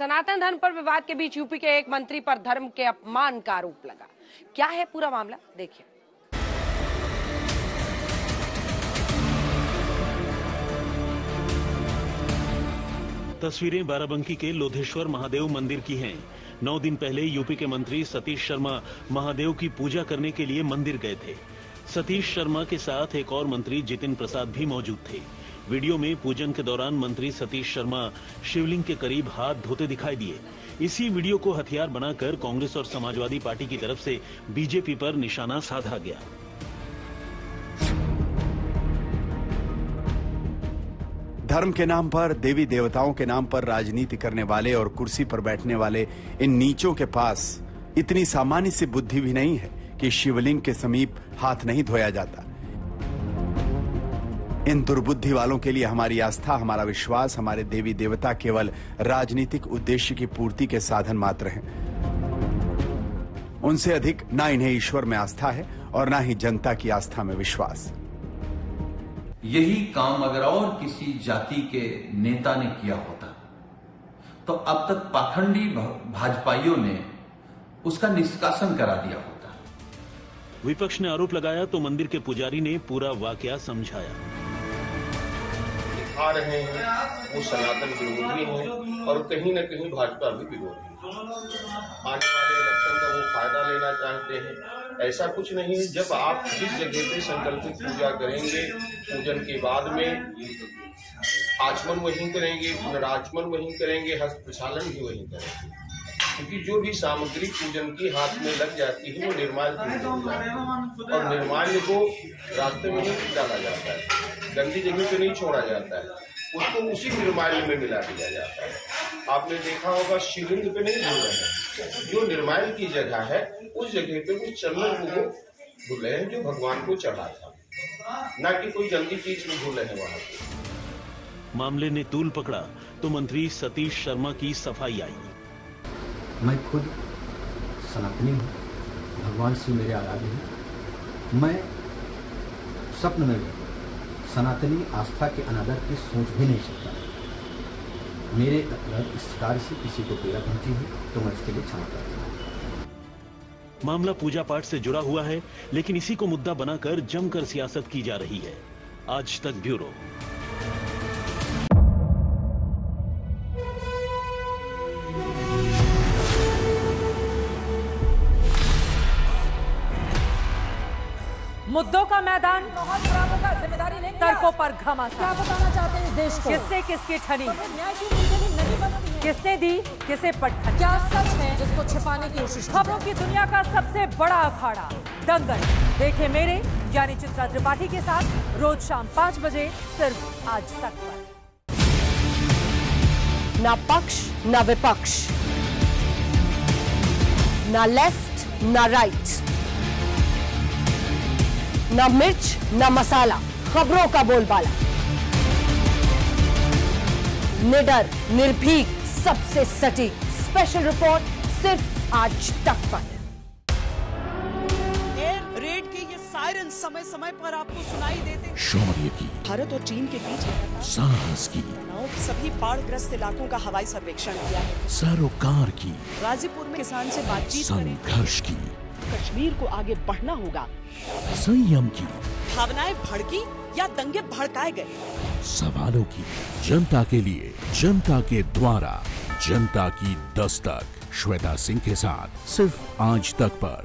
सनातन धर्म पर विवाद के बीच यूपी के एक मंत्री पर धर्म के अपमान का आरोप लगा। क्या है पूरा मामला, देखिए। तस्वीरें बाराबंकी के लोधेश्वर महादेव मंदिर की हैं। 9 दिन पहले यूपी के मंत्री सतीश शर्मा महादेव की पूजा करने के लिए मंदिर गए थे। सतीश शर्मा के साथ एक और मंत्री जितेंद्र प्रसाद भी मौजूद थे। वीडियो में पूजन के दौरान मंत्री सतीश शर्मा शिवलिंग के करीब हाथ धोते दिखाई दिए। इसी वीडियो को हथियार बनाकर कांग्रेस और समाजवादी पार्टी की तरफ से बीजेपी पर निशाना साधा गया। धर्म के नाम पर, देवी देवताओं के नाम पर राजनीति करने वाले और कुर्सी पर बैठने वाले इन नीचों के पास इतनी सामान्य सी बुद्धि भी नहीं है कि शिवलिंग के समीप हाथ नहीं धोया जाता। इन दुर्बुद्धि वालों के लिए हमारी आस्था, हमारा विश्वास, हमारे देवी देवता केवल राजनीतिक उद्देश्य की पूर्ति के साधन मात्र हैं। उनसे अधिक ना इन्हें ईश्वर में आस्था है और ना ही जनता की आस्था में विश्वास। यही काम अगर और किसी जाति के नेता ने किया होता तो अब तक पाखंडी भाजपाइयों ने उसका निष्कासन करा दिया होता। विपक्ष ने आरोप लगाया तो मंदिर के पुजारी ने पूरा वाकया समझाया। दिखा रहे हैं वो सनातन विरोधी हैं और कहीं न कहीं भाजपा भी विरोधी है। आने वाले इलेक्शन का वो फायदा लेना चाहते हैं। ऐसा कुछ नहीं है। जब आप जिस जगह पे संकल्पित पूजा करेंगे, पूजन के बाद में आचमन वहीं करेंगे, पुनराचमन वहीं करेंगे, हस्त प्रक्षालन भी वहीं करेंगे, क्योंकि जो भी सामग्री पूजन की हाथ में लग जाती है वो निर्माल्य और निर्माल्य को रास्ते में नहीं डाला जाता है, गंदी जगह पे नहीं छोड़ा जाता है, उसको उसी निर्माल्य में मिला दिया जाता है। आपने देखा होगा शिवलिंग पे नहीं धो रहे हैं, जो निर्माल्य की जगह है उस जगह पे उस चंदन को धो रहे हैं जो भगवान को चढ़ा था, ना कि कोई गंदी चीज में धो रहे हैं। वहाँ पे मामले ने तूल पकड़ा तो मंत्री सतीश शर्मा की सफाई आई। मैं खुद सनातनी हूँ, भगवान से मेरे आराध्य हैं। मैं स्वप्न में भी सनातनी आस्था के अनादर की सोच भी नहीं सकता। मेरे इस कार्य से किसी को पीड़ा पहुंची है तो मैं इसके लिए क्षमा करता हूँ। मामला पूजा पाठ से जुड़ा हुआ है, लेकिन इसी को मुद्दा बनाकर जमकर सियासत की जा रही है। आज तक ब्यूरो। मुद्दों का मैदान, जिम्मेदारी नहीं, तर्कों पर घमासान, क्या बताना चाहते हैं इस देश को? किससे किसकी ठनी, किसने दी, किसे पटखनी, क्या सच है जिसको छिपाने की कोशिश? खबरों की दुनिया का सबसे बड़ा अखाड़ा दंगल देखे मेरे यानी चित्रा त्रिपाठी के साथ रोज शाम 5 बजे सिर्फ आज तक पर। ना पक्ष ना विपक्ष, ना लेफ्ट ना राइट, ना मिर्च ना मसाला, खबरों का बोलबाला, निडर निर्भीक सबसे सटीक स्पेशल रिपोर्ट सिर्फ आज तक पर। एयर रेड के ये सायरन समय समय पर आपको सुनाई देते। शौर्य की, भारत और चीन के बीच साहस की, सभी बाढ़ग्रस्त इलाकों का हवाई सर्वेक्षण किया है, सरोकार की, गाजीपुर में किसान से बातचीत, संघर्ष की, कश्मीर को आगे बढ़ना होगा, संयम की, भावनाएं भड़की या दंगे भड़काए गए, सवालों की, जनता के लिए, जनता के द्वारा, जनता की दस्तक, श्वेता सिंह के साथ सिर्फ आज तक पर।